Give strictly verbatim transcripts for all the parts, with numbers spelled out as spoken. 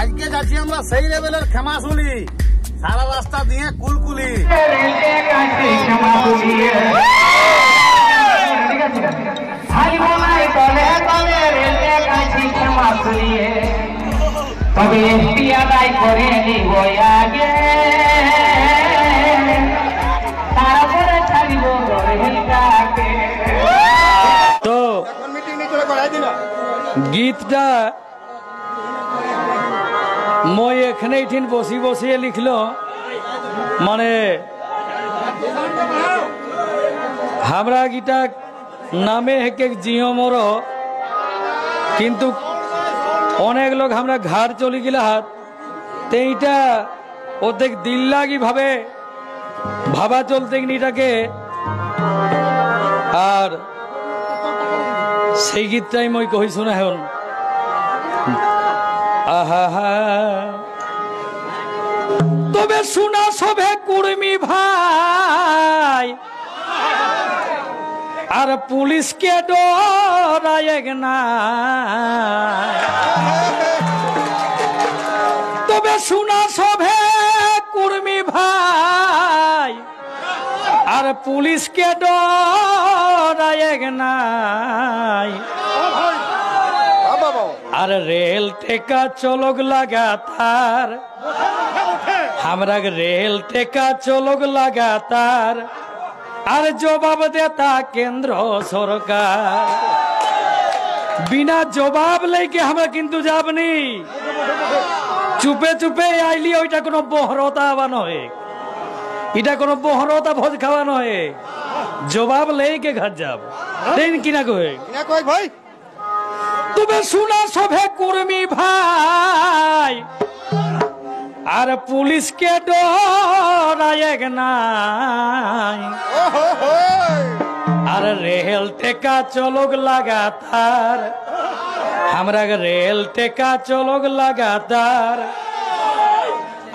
आज के काछी हमरा सही लेवलर क्षमा सुनी सारा रास्ता दिए कुलकुली तो गीतटा मैं एखने इठिन बसी बसिए लिखल माने हमरा गीता नामे है के जियो मोर किंतु अनेक लोग हमरा घर चली गला तेईटा ओतेक दिल लागी भावे भावा चलते नीटा के और से गीतटाई मैं कही सुना है उन। तबे सुना सबे कुर्मी भाई आर पुलिस के डराएगना तबे सुना सबे कुर्मी भाई आर पुलिस के डराएगना अरे रेल टेका चोलोग लगातार हमरा रेल टेका चोलोग लगातार अरे जवाब देता केंद्र सरकार बिना जवाब लेके हमरा किंतु जाबनी चुपे चुपे आईली ओटा कोनो बहरता आवानो है इटा कोनो बहरता भोज खावानो है जवाब लेके घर जाब देन किना को है किना को है भाई तुम्हें सुना सभे कुर्मी भाई आर पुलिस के डराएग नाई आर रेल टेका चलोग लगातार हमरा रेल टेका चलोग लगातार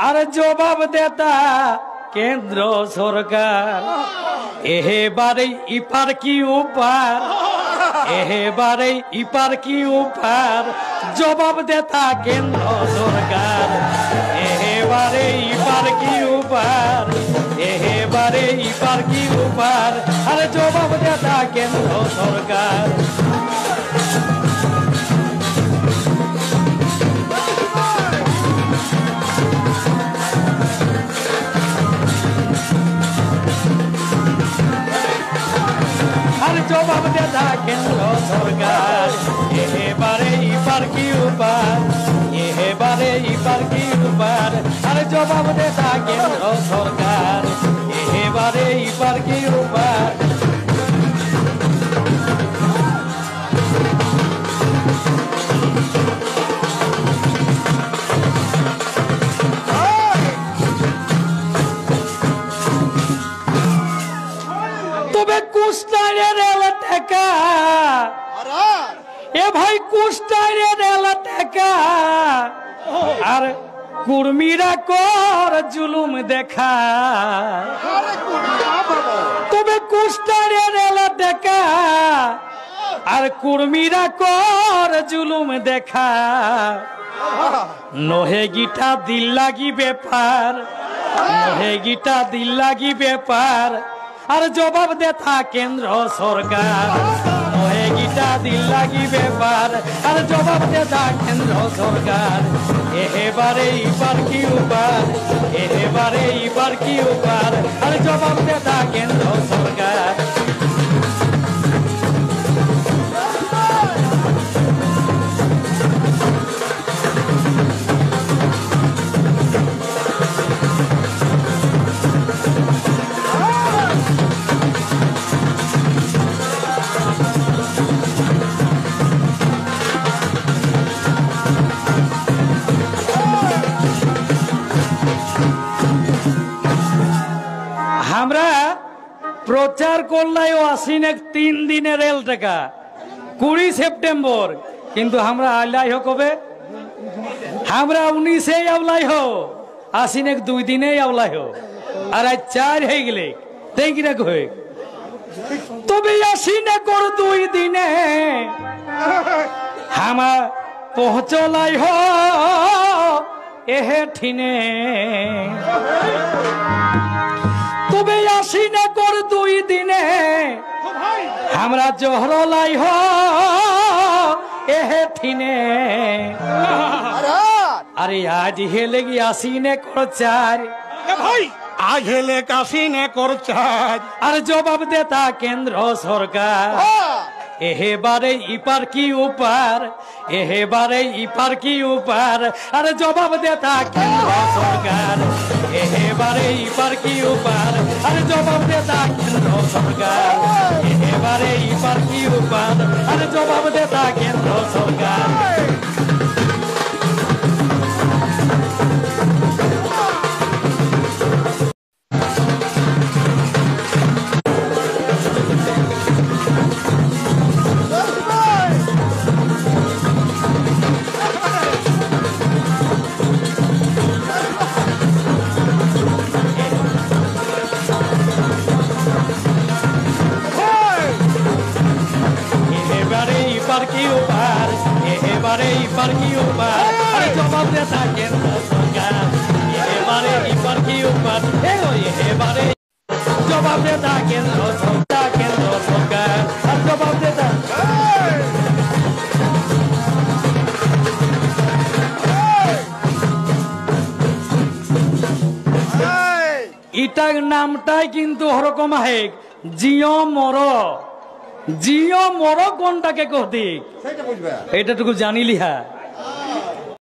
आर जवाब देता केंद्र सरकार एहे बारे इपार की उपार एहे बारे इपार की ऊपर जवाब देता केंद्र सरकार एहे बारे इपार की ऊपर एहे बारे इपार की ऊपर अरे जवाब देता केंद्र सरकार जवाब देता केंद्र सरकार ये बारे इपार की ऊपर ये बारे इपार की ऊपर अरे जवाब देता केंद्र सरकार ये बारे इपार की ऊपर ए भाई कुस्तारे रेलते का अरे कुर्मीरा कोर जुलुम देखा तुम्हें कुस्तारे रेलते का अरे कुर्मीरा कोर जुलुम देखा नोहे गीता दिल लागी व्यापार नोहे गीता दिल लागी व्यापार अरे जवाब देता केंद्र सरकार नोहे गीता दिल लागी व्यापार अरे जवाब देता केंद्र सरकार एहे बारे इपार की ऊपर एहे बारे इपार की ऊपर अरे जवाब देता केंद्र सरकार प्रचार करल तीन दिन रेल टेका कुड़ी सेप्टेम्बर किन्तु हमरा आल्लाई हो कबे हमरा उन्नीस आवलाई हो आसिन एक दुई दिन आवलाई हो और आज चार है गले तेंगी ना कोई तबे आसिन एक और दुई दिन हम पहुँचलाई हो एहे ठिने तुबे आशीने कर दुई दिने हमरा जोहरो लाई हो एहे ठिने अरे आज हेले की आशीने कर चार भाई आज हेले काशीने कर चार अरे जवाब देता केंद्र सरकार एहे बारे इपार की ऊपर एहे बारे इपार की ऊपर अरे जवाब देता केंद्र सरकार एहे बारे इपार की ऊपर अरे जवाब देता केंद्र सरकार एहे बारे इपार की ऊपर अरे जवाब देता केंद्र सरकार जियो मोरो कोनटाके कहदिक सेटा बुझबा एटा टुकु जानिलिहा।